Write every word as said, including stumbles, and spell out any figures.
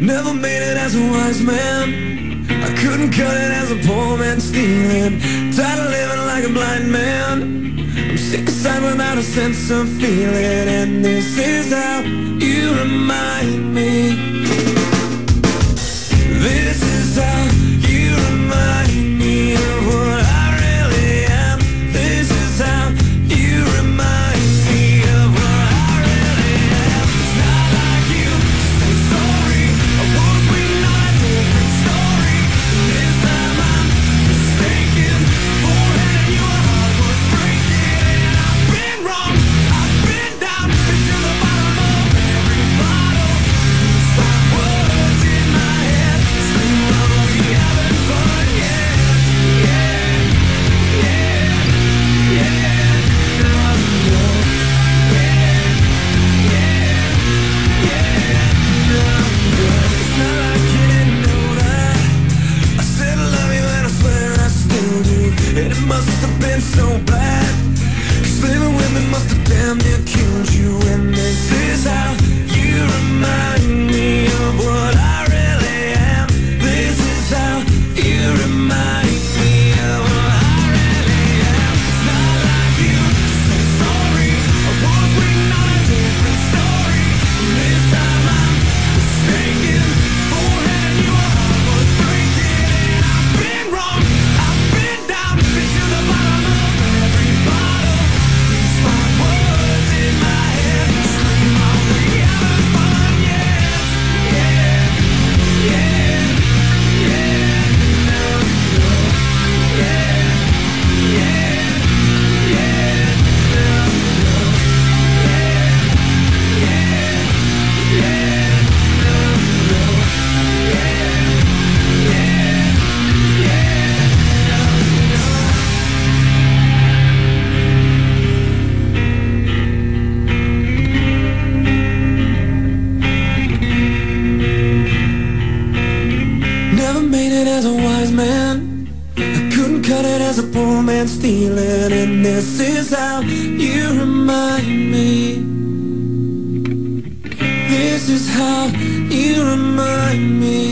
Never made it as a wise man, I couldn't cut it as a poor man stealing. Tired of living like a blind man, I'm sick aside without a sense of feeling. And this is how you remind me, this is how you remind me of what I really am. This is how you remind me of what I really am. It's not like you, so sorry. Must have been so bad, 'cause living with me must have damn near killed you. And this is how you remind me of what I really am. This is how you remind me of what I really am. It's not like you, so sorry. I was waiting on a different story. This time I'm mistaken for having you. I was breaking and I've been wrong. As a poor man stealing, and this is how you remind me. This is how you remind me.